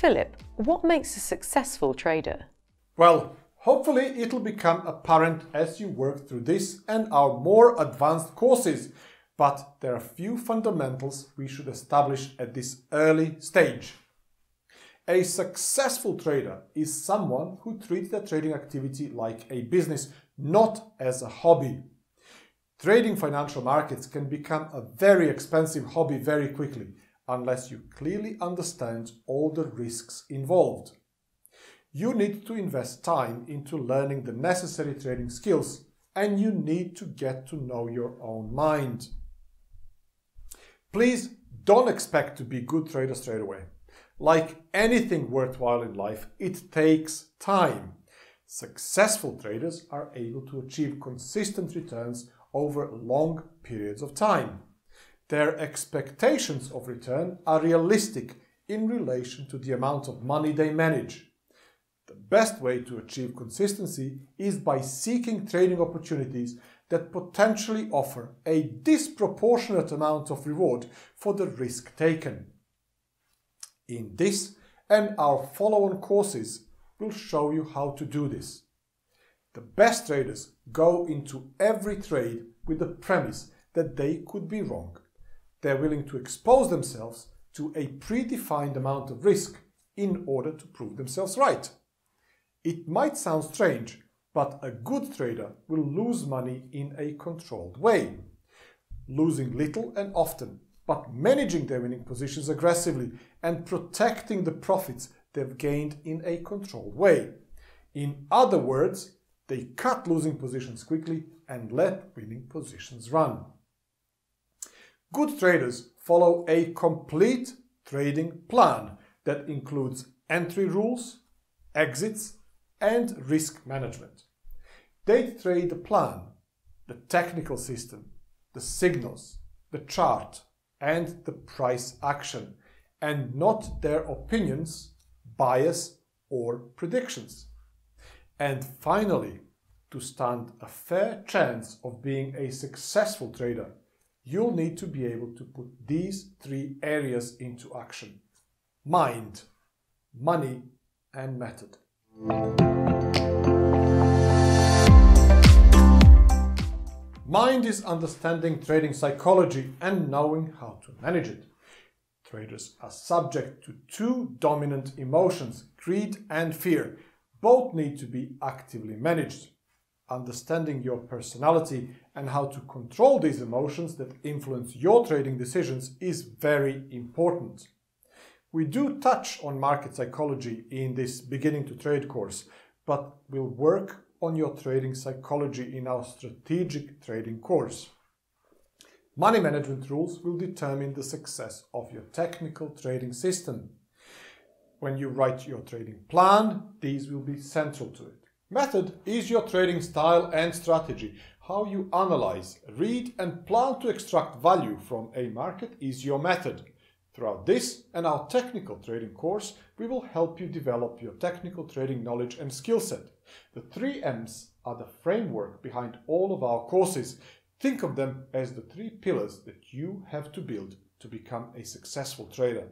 Philip, what makes a successful trader? Well, hopefully it'll become apparent as you work through this and our more advanced courses, but there are a few fundamentals we should establish at this early stage. A successful trader is someone who treats their trading activity like a business, not as a hobby. Trading financial markets can become a very expensive hobby very quickly, unless you clearly understand all the risks involved. You need to invest time into learning the necessary trading skills, and you need to get to know your own mind. Please don't expect to be good traders straight away. Like anything worthwhile in life, it takes time. Successful traders are able to achieve consistent returns over long periods of time. Their expectations of return are realistic in relation to the amount of money they manage. The best way to achieve consistency is by seeking trading opportunities that potentially offer a disproportionate amount of reward for the risk taken. In this and our follow-on courses, we'll show you how to do this. The best traders go into every trade with the premise that they could be wrong. They're willing to expose themselves to a predefined amount of risk in order to prove themselves right. It might sound strange, but a good trader will lose money in a controlled way, losing little and often, but managing their winning positions aggressively and protecting the profits they've gained in a controlled way. In other words, they cut losing positions quickly and let winning positions run. Good traders follow a complete trading plan that includes entry rules, exits, and risk management. They trade the plan, the technical system, the signals, the chart, and the price action, and not their opinions, bias, or predictions. And finally, to stand a fair chance of being a successful trader, you'll need to be able to put these three areas into action: mind, money, and method. Mind is understanding trading psychology and knowing how to manage it. Traders are subject to two dominant emotions, greed and fear. Both need to be actively managed. Understanding your personality and how to control these emotions that influence your trading decisions is very important. We do touch on market psychology in this Beginning to Trade course, but we'll work on your trading psychology in our Strategic Trading course. Money management rules will determine the success of your technical trading system. When you write your trading plan, these will be central to it. Method is your trading style and strategy. How you analyze, read, and plan to extract value from a market is your method. Throughout this and our technical trading course, we will help you develop your technical trading knowledge and skill set. The three M's are the framework behind all of our courses. Think of them as the three pillars that you have to build to become a successful trader.